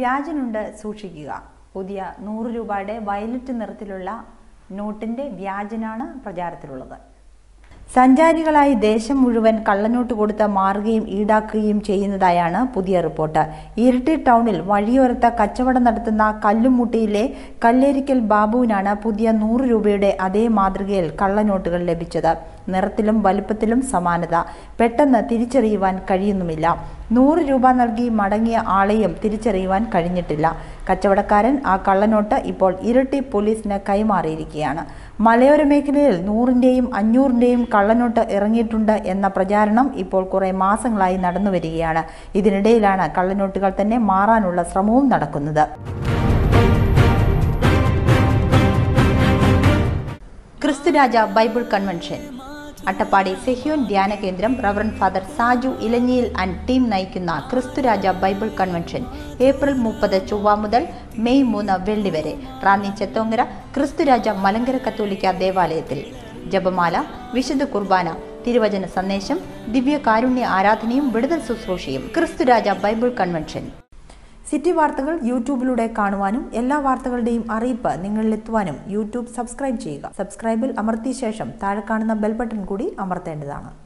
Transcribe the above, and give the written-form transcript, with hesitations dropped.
വ്യാജനുണ്ട് സൂക്ഷിക്കുക. പുതിയ 100 രൂപയുടെ വയലറ്റ് നിറത്തിലുള്ള നോട്ടിന്റെ വ്യാജനാണ് പ്രചാരത്തിലുള്ളത്. സഞ്ചാരികളായി ദേശം മുഴുവൻ കള്ളനോട്ട് കൊടുത്ത് മാറുകയും ഈടാക്കുകയും ചെയ്യുന്നതായാണ് പുതിയ റിപ്പോർട്ട്. ഇരിട്ടി ടൗണിൽ വഴിയോരത്ത് കച്ചവടം നടത്തുന്ന കല്ലുമുട്ടിയിലെ കല്ലേരിക്കൽ ബാബുവിനാണ് പുതിയ 100 രൂപയുടെ അതേ മാതൃകയിൽ കള്ളനോട്ടുകൾ ലഭിച്ചത്. നിറത്തിലും വലുപ്പത്തിലും സമാനത, പെട്ടെന്ന് തിരിച്ചറിയുവാൻ കഴിയുന്നുമില്ല. 100 രൂപ നൽകി മടങ്ങിയ ആളെയും തിരിച്ചറിയുവാൻ കഴിഞ്ഞിട്ടില്ല. കച്ചവടക്കാരൻ ആ കള്ളനോട്ട് ഇപ്പോൾ ഇരിട്ടി പോലീസിന് കൈമാറിയിരിക്കുകയാണ്. മലയോര മേഖലയിൽ 100-ന്റെയും 500-ന്റെയും കള്ളനോട്ട് ഇറങ്ങിയിട്ടുണ്ട് എന്ന പ്രചാരണം ഇപ്പോൾ കുറെ മാസങ്ങളായി നടന്നു വരികയാണ്. ഇതിനിടയിലാണ് കള്ളനോട്ടുകൾ തന്നെ മാറാനുള്ള ശ്രമവും നടക്കുന്നത്. ക്രിസ്തുരാജ ബൈബിൾ കൺവെൻഷൻ അട്ടപ്പാടി സെഹ്യോൻ ധ്യാന കേന്ദ്രം reverend father Saju ഇലഞ്ഞിയിൽ and team നയിക്കുന്ന ക്രിസ്തുരാജ ബൈബിൾ കൺവെൻഷൻ ഏപ്രിൽ 30 ചൊവ്വ മുതൽ മെയ് 3 വെള്ളി വരെ റാന്നി ചെത്തോങ്കര ക്രിസ്തുരാജ മലങ്കര കത്തോലിക്ക ദേവാലയത്തിൽ. ജപമാല, വിശുദ്ധ കുർബാന, തിരുവചന സന്ദേശം, ദിവ്യ കാരുണ്യ ആരാധനയും വിടുതൽ ശുശ്രൂഷയും. ക്രിസ്തുരാജ ബൈബിൾ കൺവെൻഷൻ. സിറ്റി വാർത്തകൾ യൂട്യൂബിലൂടെ കാണുവാനും എല്ലാ വാർത്തകളുടെയും അറിയിപ്പ് നിങ്ങളിലെത്തുവാനും യൂട്യൂബ് സബ്സ്ക്രൈബ് ചെയ്യുക. സബ്സ്ക്രൈബിൽ അമർത്തിയ ശേഷം താഴെ കാണുന്ന ബെൽ ബട്ടൺ കൂടി അമർത്തേണ്ടതാണ്.